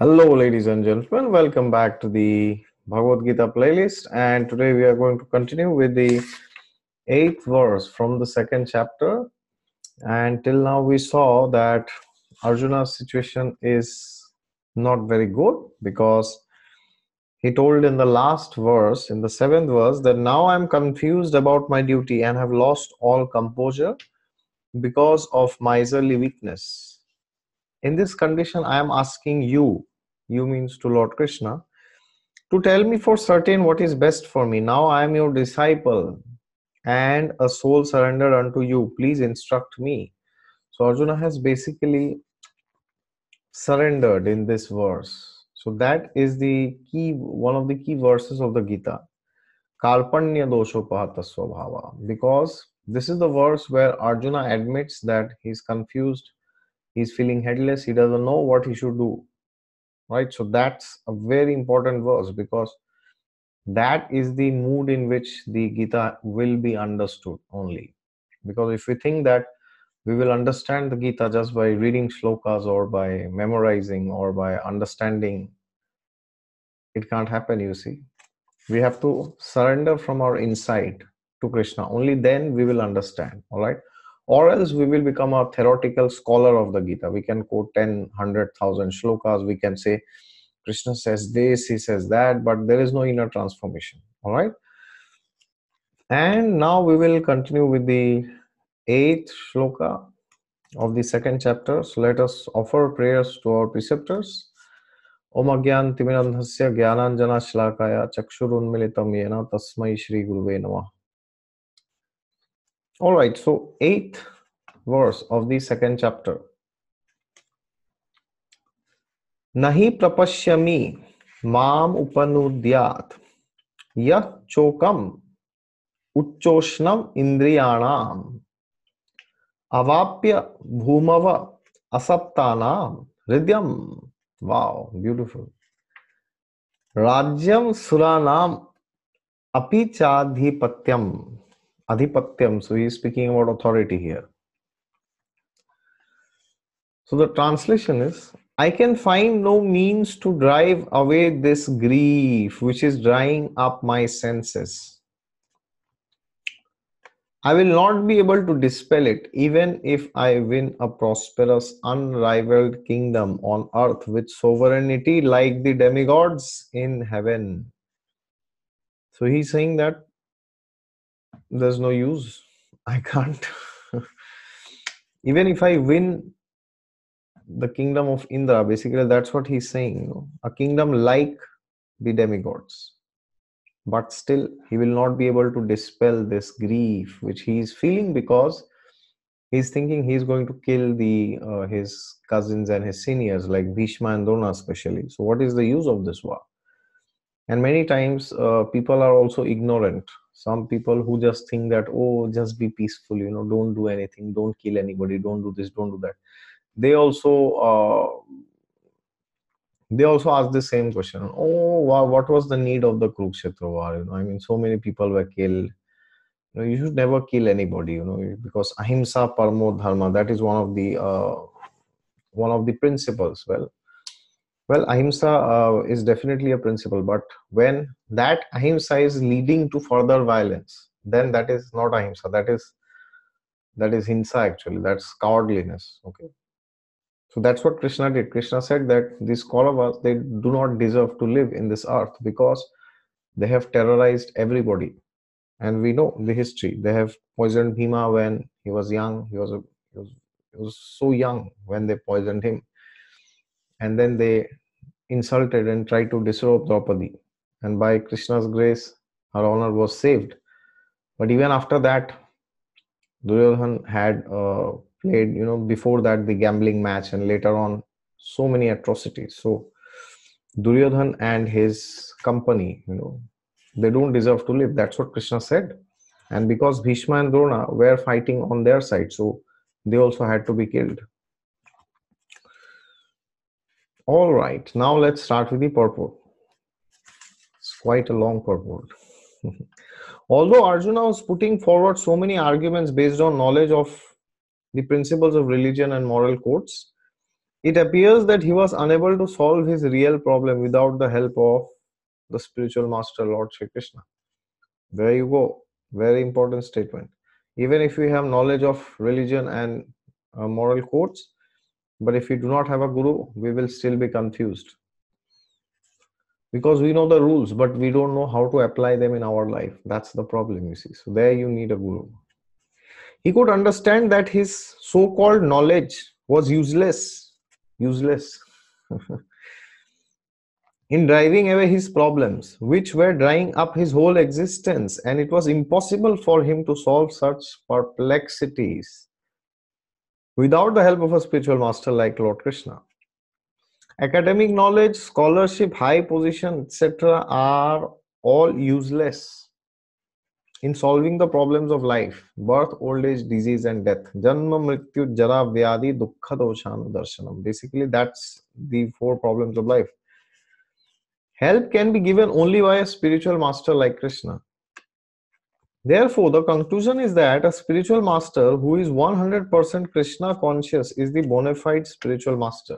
Hello ladies and gentlemen, welcome back to the Bhagavad Gita playlist, and today we are going to continue with the 8th verse from the 2nd chapter. And till now we saw that Arjuna's situation is not very good, because he told in the last verse, in the 7th verse, that now I am confused about my duty and have lost all composure because of miserly weakness. In this condition I am asking you, you means to Lord Krishna, to tell me for certain what is best for me. Now I am your disciple and a soul surrendered unto you. Please instruct me. So Arjuna has basically surrendered in this verse. So that is the key, one of the key verses of the Gita. Kalpanya doshopahata swabhava. Because this is the verse where Arjuna admits that he is confused, he is feeling headless, he doesn't know what he should do. Right? So that's a very important verse, because that is the mood in which the Gita will be understood only. Because if we think that we will understand the Gita just by reading shlokas or by memorizing or by understanding, it can't happen, you see. We have to surrender from our insight to Krishna. Only then we will understand, all right? Or else we will become a theoretical scholar of the Gita. We can quote 10, 100,000 shlokas. We can say, Krishna says this, he says that, but there is no inner transformation, all right? And now we will continue with the 8th shloka of the 2nd chapter. So let us offer prayers to our preceptors. Om agyan timirandhasya gyananjana shlakaya chakshurunmilitam yena tasmai shri guruve namah. All right, so 8th verse of the 2nd chapter. Nahi prapashyami mam upanudyat yah chokam uchoshnam indriyanam avapya bhumava asaptanam ridyam. Wow, beautiful. Rajyam Suranam Apichadhi Patyam. Adhipatyam. So he is speaking about authority here. So the translation is, I can find no means to drive away this grief which is drying up my senses. I will not be able to dispel it, even if I win a prosperous, unrivaled kingdom on earth with sovereignty like the demigods in heaven. So he's saying that there's no use. I can't. Even if I win the kingdom of Indra, basically that's what he's saying. No? A kingdom like the demigods. But still, he will not be able to dispel this grief which he is feeling, because he is thinking he is going to kill his cousins and his seniors, like Bhishma and Drona especially. So what is the use of this war? And many times people are also ignorant. Some people who just think that, oh, just be peaceful, you know, don't do anything, don't kill anybody, don't do this, don't do that. They also ask the same question. Oh, wow, what was the need of the Krukshetra war? You know, I mean, so many people were killed. You know, you should never kill anybody, you know, because Ahimsa Paramo Dharma, that is one of the principles. Well, Ahimsa is definitely a principle, but when that Ahimsa is leading to further violence, then that is not Ahimsa. That is Hinsa actually. That's cowardliness. Okay. So that's what Krishna did. Krishna said that these Kauravas, they do not deserve to live in this earth because they have terrorized everybody. And we know the history. They have poisoned Bhima when he was young. He was so young when they poisoned him. And then they insulted and tried to disrobe Draupadi. And by Krishna's grace, her honor was saved. But even after that, Duryodhana had played, you know, before that the gambling match, and later on so many atrocities. So Duryodhana and his company, you know, they don't deserve to live. That's what Krishna said. And because Bhishma and Drona were fighting on their side, so they also had to be killed. All right, now let's start with the purport. It's quite a long purport. Although Arjuna was putting forward so many arguments based on knowledge of the principles of religion and moral codes, It appears that he was unable to solve his real problem without the help of the spiritual master, Lord Shri Krishna. There you go. Very important statement. Even if you have knowledge of religion and moral codes, but if you do not have a guru, we will still be confused. Because we know the rules, but we don't know how to apply them in our life. That's the problem, you see. So there you need a guru. He could understand that his so-called knowledge was useless. In driving away his problems, which were drying up his whole existence, and it was impossible for him to solve such perplexities without the help of a spiritual master like Lord Krishna. Academic knowledge, scholarship, high position, etc. are all useless in solving the problems of life, birth, old age, disease and death. Janma Mrityu Jara Vyadhi Dukkha Doshanu Darshanam. Basically, that's the four problems of life. Help can be given only by a spiritual master like Krishna. Therefore, the conclusion is that a spiritual master who is 100% Krishna conscious is the bona fide spiritual master,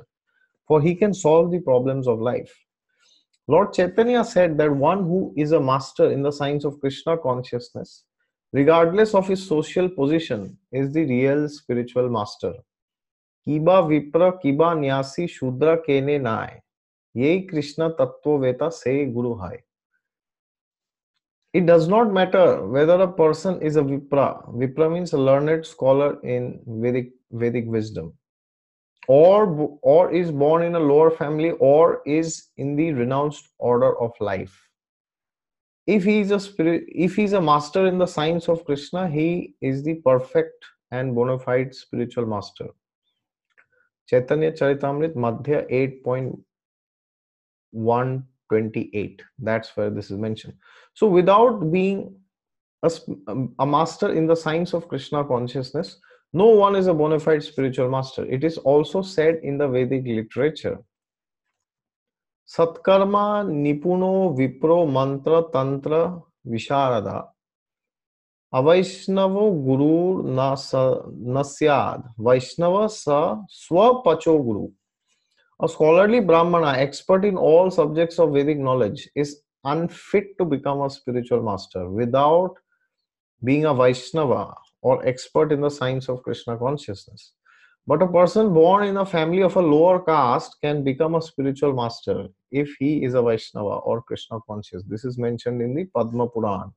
for he can solve the problems of life. Lord Chaitanya said that one who is a master in the science of Krishna consciousness, regardless of his social position, is the real spiritual master. Kiba vipra kiba nyasi shudra kene naye yeiKrishna tattva veta se guru hai. It does not matter whether a person is a vipra. Vipra means a learned scholar in Vedic wisdom, or is born in a lower family, or is in the renounced order of life. If he is a master in the science of Krishna, he is the perfect and bona fide spiritual master. Chaitanya Charitamrit Madhya 8.128. That's where this is mentioned. So without being a master in the science of Krishna consciousness, no one is a bona fide spiritual master. It is also said in the Vedic literature. Satkarma nipuno vipro mantra tantra visharada. Avaishnavo gurur nasa nasyad. Vaishnava sa swa pachoguru. A scholarly Brahmana, expert in all subjects of Vedic knowledge, is unfit to become a spiritual master without being a Vaishnava or expert in the science of Krishna consciousness. But a person born in a family of a lower caste can become a spiritual master if he is a Vaishnava or Krishna conscious. This is mentioned in the Padma Purana.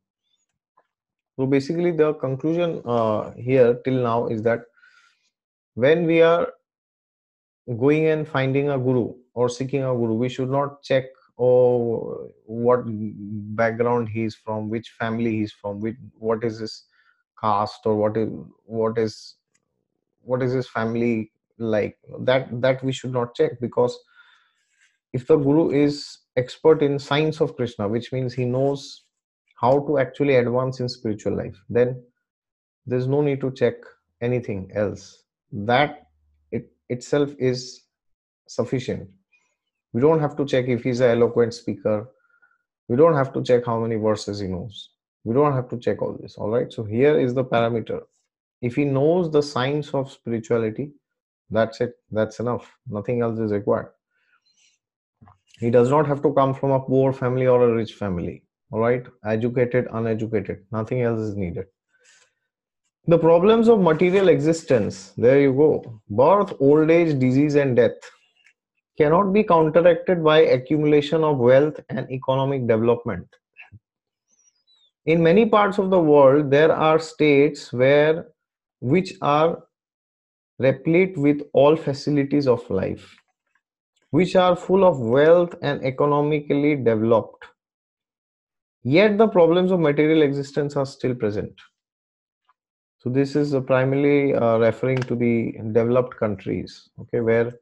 So basically the conclusion here till now is that when we are going and finding a guru or seeking a guru, we should not check, oh, what background he is from, which family he is from, what is his caste, or what is his family like. That we should not check, because if the guru is expert in science of Krishna, which means he knows how to actually advance in spiritual life, then there's no need to check anything else. That itself is sufficient. We don't have to check if he's an eloquent speaker. We don't have to check how many verses he knows. We don't have to check all this. All right. So here is the parameter. If he knows the science of spirituality, that's it. That's enough. Nothing else is required. He does not have to come from a poor family or a rich family. All right. Educated, uneducated. Nothing else is needed. The problems of material existence, there you go, birth, old age, disease and death, cannot be counteracted by accumulation of wealth and economic development. In many parts of the world, there are states which are replete with all facilities of life, which are full of wealth and economically developed. Yet the problems of material existence are still present. So this is primarily referring to the developed countries, okay, where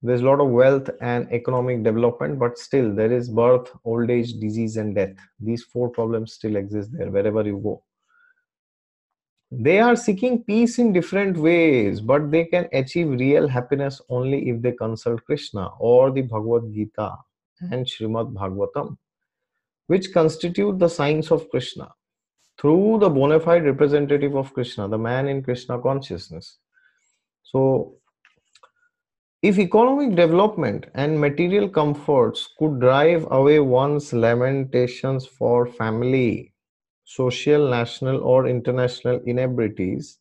there's a lot of wealth and economic development, but still there is birth, old age, disease and death. These four problems still exist there wherever you go. They are seeking peace in different ways, but they can achieve real happiness only if they consult Krishna or the Bhagavad Gita and Srimad Bhagavatam, which constitute the science of Krishna. Through the bona fide representative of Krishna, the man in Krishna consciousness. So If economic development and material comforts could drive away one's lamentations for family, social, national or international inebrities,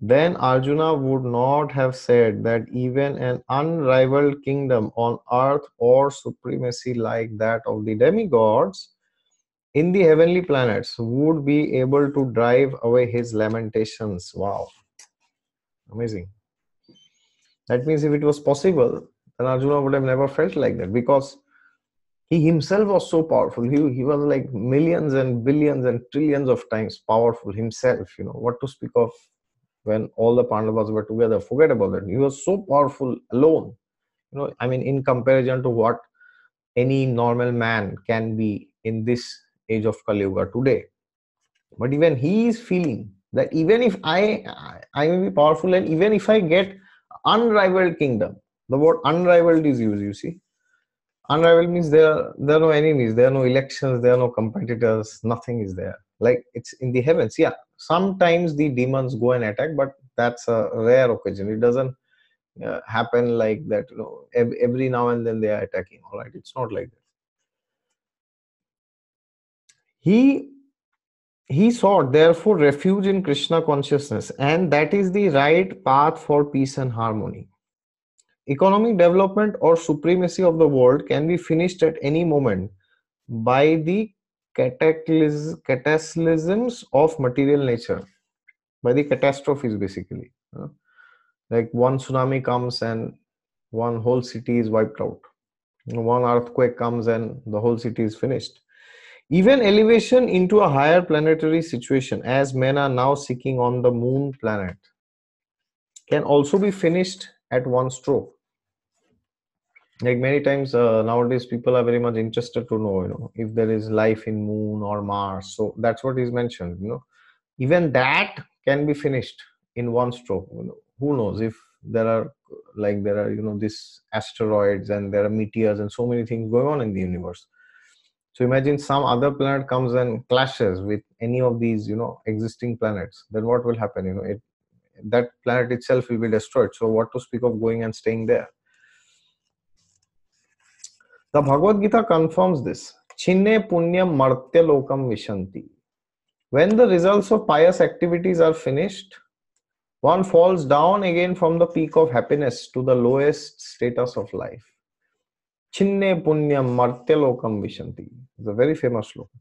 then Arjuna would not have said that even an unrivaled kingdom on earth or supremacy like that of the demigods in the heavenly planets would be able to drive away his lamentations. Wow. Amazing. That means if it was possible, then Arjuna would have never felt like that, because he himself was so powerful. He was like millions and billions and trillions of times powerful himself, you know, what to speak of when all the Pandavas were together. Forget about that. He was so powerful alone, you know, I mean, in comparison to what any normal man can be in this age of Kali Yuga today. But even he is feeling that even if I may be powerful, and even if I get unrivaled kingdom, the word unrivaled is used, you see. Unrivaled means there are no enemies, there are no elections, there are no competitors, nothing is there. Like it's in the heavens. Yeah, sometimes the demons go and attack, but that's a rare occasion. It doesn't happen like that, you know, every now and then they are attacking, all right? It's not like that. He sought therefore refuge in Krishna consciousness, and that is the right path for peace and harmony. Economic development or supremacy of the world can be finished at any moment by the cataclysms of material nature, by the catastrophes basically. Like one tsunami comes and one whole city is wiped out. One earthquake comes and the whole city is finished. Even elevation into a higher planetary situation, as men are now seeking on the moon planet, can also be finished at one stroke. Like many times nowadays people are very much interested to know, you know, if there is life in moon or Mars. So that's what is mentioned, you know. Even that can be finished in one stroke. You know, who knows if there are you know, these asteroids and there are meteors and so many things going on in the universe. So imagine some other planet comes and clashes with any of these, you know, existing planets. Then what will happen? You know, that planet itself will be destroyed. So what to speak of going and staying there? The Bhagavad Gita confirms this. Chinne punyam martya lokam vishanti. When the results of pious activities are finished, one falls down again from the peak of happiness to the lowest status of life. Chinne punyam martya lokam vishanti. It's a very famous sloka.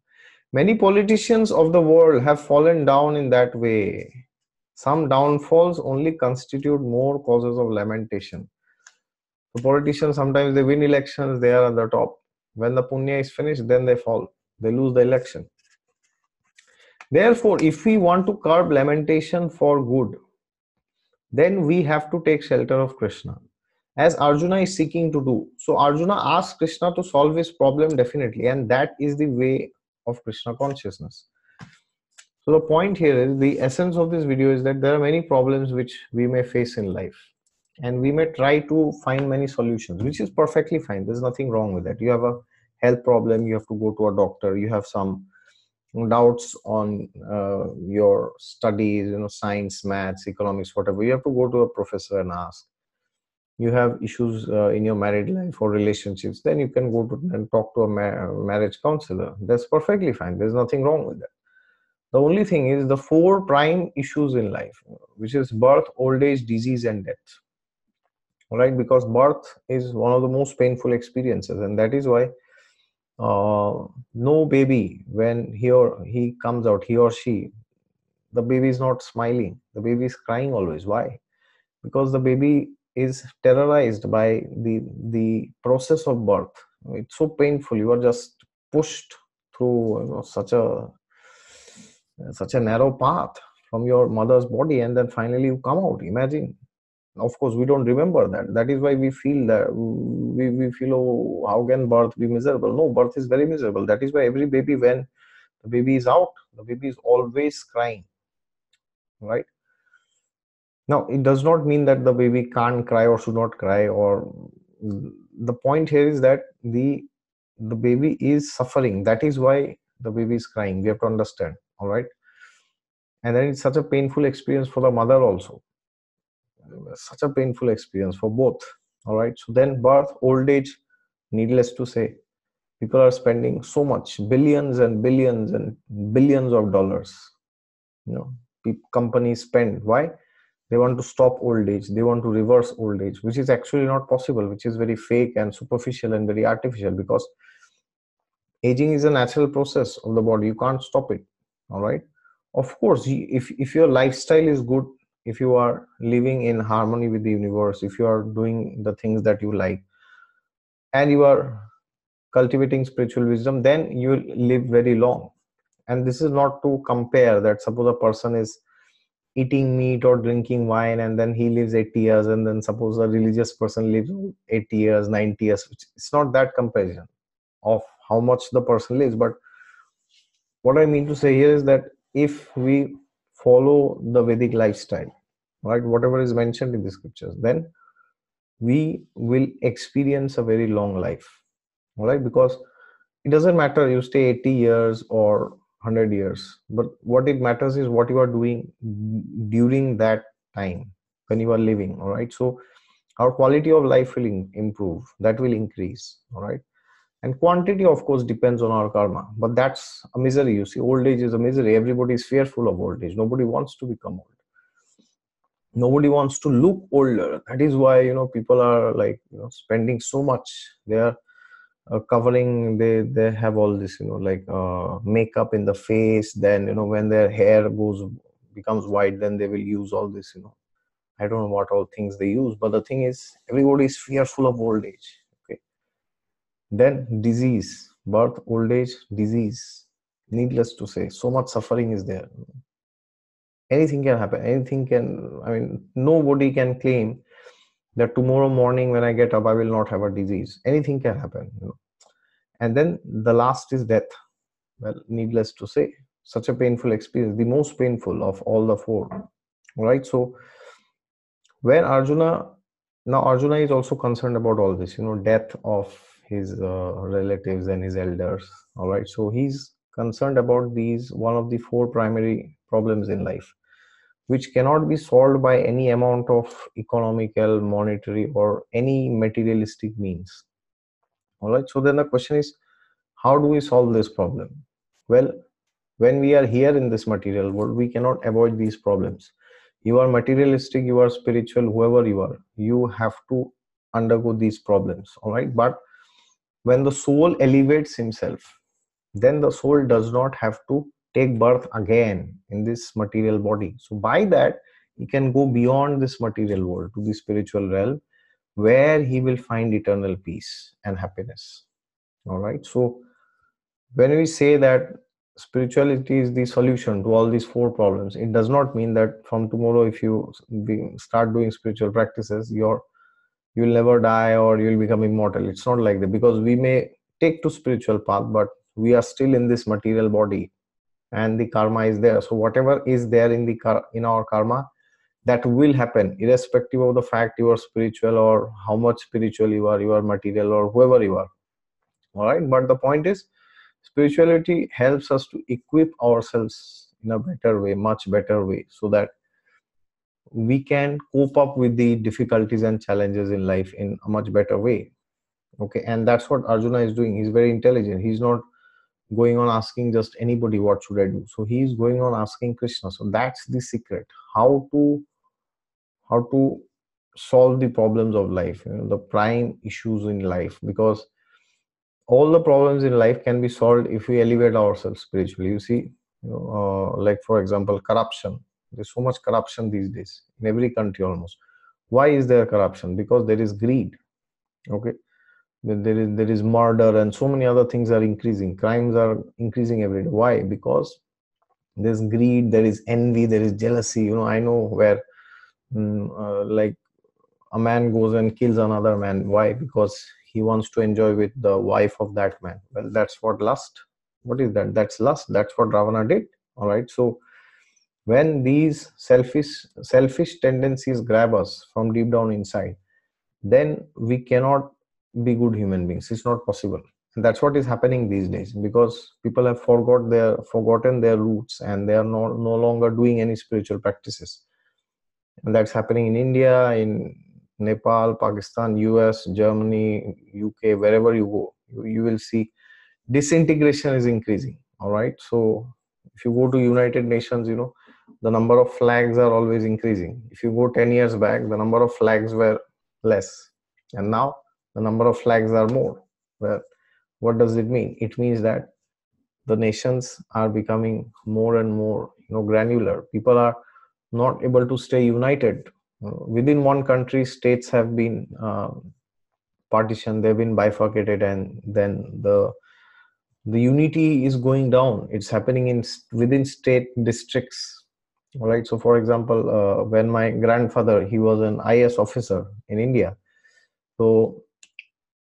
Many politicians of the world have fallen down in that way. Some downfalls only constitute more causes of lamentation. The politicians, sometimes they win elections, they are at the top. When the punya is finished, then they fall. They lose the election. Therefore, if we want to curb lamentation for good, then we have to take shelter of Krishna, as Arjuna is seeking to do. So Arjuna asks Krishna to solve his problem definitely, and that is the way of Krishna consciousness. So the point here is, the essence of this video is that there are many problems which we may face in life, and we may try to find many solutions, which is perfectly fine. There's nothing wrong with that. You have a health problem, you have to go to a doctor, you have some doubts on your studies, you know, science, maths, economics, whatever. You have to go to a professor and ask. You have issues in your married life or relationships, then you can go to and talk to a marriage counselor. That's perfectly fine. There's nothing wrong with that. The only thing is the four prime issues in life, which is birth, old age, disease, and death. All right, because birth is one of the most painful experiences, and that is why no baby, when he comes out, he or she, the baby is not smiling. The baby is crying always. Why? Because the baby is terrorized by the process of birth. It's so painful. You are just pushed through, you know, such a narrow path from your mother's body, and then finally you come out. Imagine. Of course, we don't remember that. That is why we feel that we feel, oh, how can birth be miserable? No, birth is very miserable. That is why every baby, when the baby is out, the baby is always crying. Right? Now, it does not mean that the baby can't cry or should not cry. Or the point here is that the baby is suffering. That is why the baby is crying. We have to understand. All right. And then it's such a painful experience for the mother also. Such a painful experience for both. All right. So then birth, old age, needless to say, people are spending so much, billions and billions and billions of dollars. You know, companies spend. Why? They want to stop old age. They want to reverse old age, which is actually not possible, which is very fake and superficial and very artificial, because aging is a natural process of the body. You can't stop it. All right. Of course, if your lifestyle is good, if you are living in harmony with the universe, if you are doing the things that you like, and you are cultivating spiritual wisdom, then you will live very long. And this is not to compare that suppose a person is eating meat or drinking wine and then he lives 80 years, and then suppose a religious person lives 80 years, 90 years. It's not that comparison of how much the person lives. But what I mean to say here is that if we follow the Vedic lifestyle, right, whatever is mentioned in the scriptures, then we will experience a very long life. All right, because it doesn't matter you stay 80 years or 100 years, but what it matters is what you are doing during that time when you are living. All right, so our quality of life will improve, that will increase. All right, and quantity of course depends on our karma, but that's a misery. You see, old age is a misery. Everybody is fearful of old age. Nobody wants to become old. Nobody wants to look older. That is why, you know, people are like, you know, spending so much. They are covering, they have all this, you know, like makeup in the face. Then, you know, when their hair becomes white, then they will use all this, you know, I don't know what all things they use. But the thing is, everybody is fearful of old age. Okay. Then disease, birth, old age, disease. Needless to say, so much suffering is there. Anything can happen. Anything can, I mean, nobody can claim that tomorrow morning when I get up, I will not have a disease. Anything can happen. You know. And then the last is death. Well, needless to say, such a painful experience, the most painful of all the four. All right. So when Arjuna is also concerned about all this, you know, death of his relatives and his elders. All right. So he's concerned about these, one of the four primary problems in life, which cannot be solved by any amount of economical, monetary, or any materialistic means. All right. So then the question is, how do we solve this problem? Well, when we are here in this material world, we cannot avoid these problems. You are materialistic, you are spiritual, whoever you have to undergo these problems. All right. But when the soul elevates himself, then the soul does not have to take birth again in this material body. So by that, he can go beyond this material world to the spiritual realm, where he will find eternal peace and happiness. All right. So when we say that spirituality is the solution to all these four problems, it does not mean that from tomorrow, if you start doing spiritual practices, you will never die or you will become immortal. It's not like that, because we may take to spiritual path, but we are still in this material body. And the karma is there. So whatever is there in our karma, that will happen, irrespective of the fact you are spiritual or how much spiritual you are material or whoever you are. All right. But the point is, spirituality helps us to equip ourselves in a better way, much better way, so that we can cope up with the difficulties and challenges in life in a much better way. Okay. And that's what Arjuna is doing. He's very intelligent. He's not going on asking just anybody, what should I do? So he is going on asking Krishna. So that's the secret, how to solve the problems of life, you know, the prime issues in life, because all the problems in life can be solved if we elevate ourselves spiritually. You see, you know, like for example, corruption. There's so much corruption these days in every country almost. Why is there corruption? Because there is greed. Okay. There is murder and so many other things are increasing. Crimes are increasing every day. Why? Because there's greed, there is envy, there is jealousy. You know, I know where like a man goes and kills another man. Why? Because he wants to enjoy with the wife of that man. Well, that's what lust. What is that? That's lust. That's what Ravana did. All right. So when these selfish tendencies grab us from deep down inside, then we cannot be good human beings. It's not possible. And that's what is happening these days, because people have forgotten their roots, and they are no longer doing any spiritual practices. And that's happening in India, in Nepal, Pakistan, US, Germany, UK, wherever you go, you will see disintegration is increasing. All right. So if you go to United Nations, you know, the number of flags are always increasing. If you go 10 years back, the number of flags were less. And now the number of flags are more. Well, what does it mean? It means that the nations are becoming more and more, you know, granular. People are not able to stay united. Within one country, states have been partitioned, they've been bifurcated, and then the unity is going down. It's happening within state districts. All right. So, for example, when my grandfather, he was an IS officer in India. So,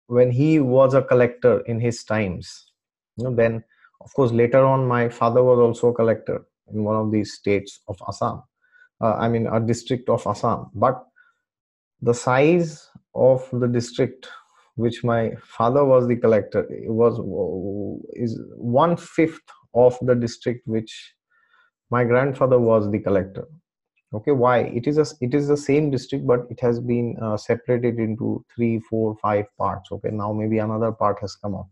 when he was a collector in his times, you know, then of course later on my father was also a collector in one of these states of Assam. I mean, a district of Assam. But the size of the district which my father was the collector, it is 1/5 of the district which my grandfather was the collector. Okay, why? It is the same district, but it has been separated into 3, 4, 5 parts. Okay, now maybe another part has come up.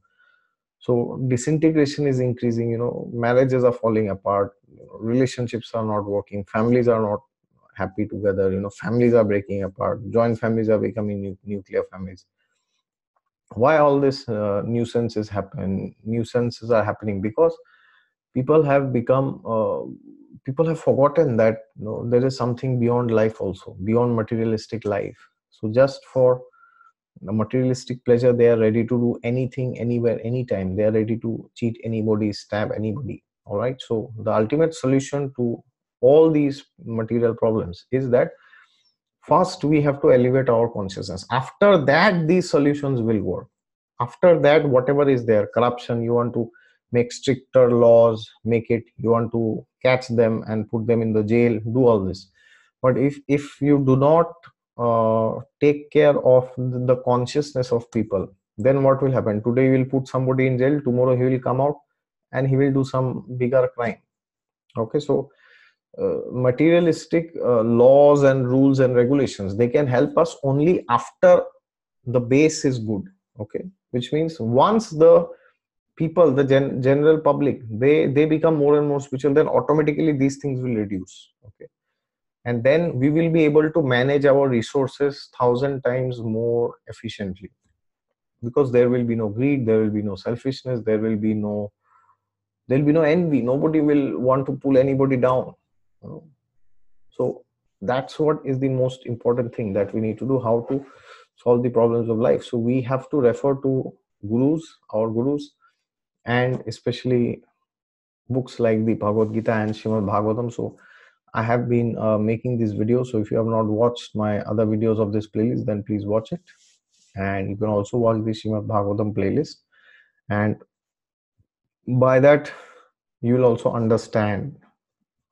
So disintegration is increasing. You know, marriages are falling apart. Relationships are not working. Families are not happy together. You know, families are breaking apart. Joint families are becoming nuclear families. Why all this nuisances happen? Nuisances are happening because people have become. People have forgotten that, you know, there is something beyond life also, beyond materialistic life. So just for the materialistic pleasure, they are ready to do anything, anywhere, anytime. They are ready to cheat anybody, stab anybody. All right. So the ultimate solution to all these material problems is that first we have to elevate our consciousness. After that, these solutions will work. After that, whatever is there, corruption, you want to make stricter laws, make it, you want to catch them and put them in the jail, do all this. But if you do not take care of the consciousness of people, then what will happen? Today you will put somebody in jail, tomorrow he will come out and he will do some bigger crime. Okay, so materialistic laws and rules and regulations, they can help us only after the base is good. Okay, which means once the people, the general public, they become more and more spiritual, then automatically these things will reduce. Okay, and then we will be able to manage our resources 1,000 times more efficiently, because there will be no greed, there will be no selfishness, there will be no envy. Nobody will want to pull anybody down. You know? So that's what is the most important thing that we need to do: how to solve the problems of life. So we have to refer to gurus, our gurus, and especially books like the Bhagavad Gita and Srimad Bhagavatam. So I have been making these videos. So if you have not watched my other videos of this playlist, then please watch it. And you can also watch the Srimad Bhagavatam playlist. And by that, you will also understand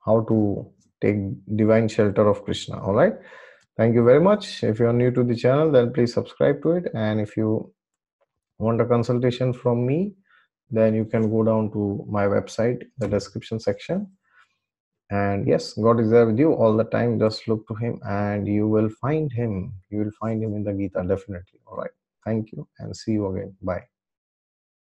how to take divine shelter of Krishna. All right. Thank you very much. If you are new to the channel, then please subscribe to it. And if you want a consultation from me, then you can go down to my website, the description section. And yes, God is there with you all the time. Just look to him and you will find him. You will find him in the Gita, definitely. All right. Thank you and see you again. Bye.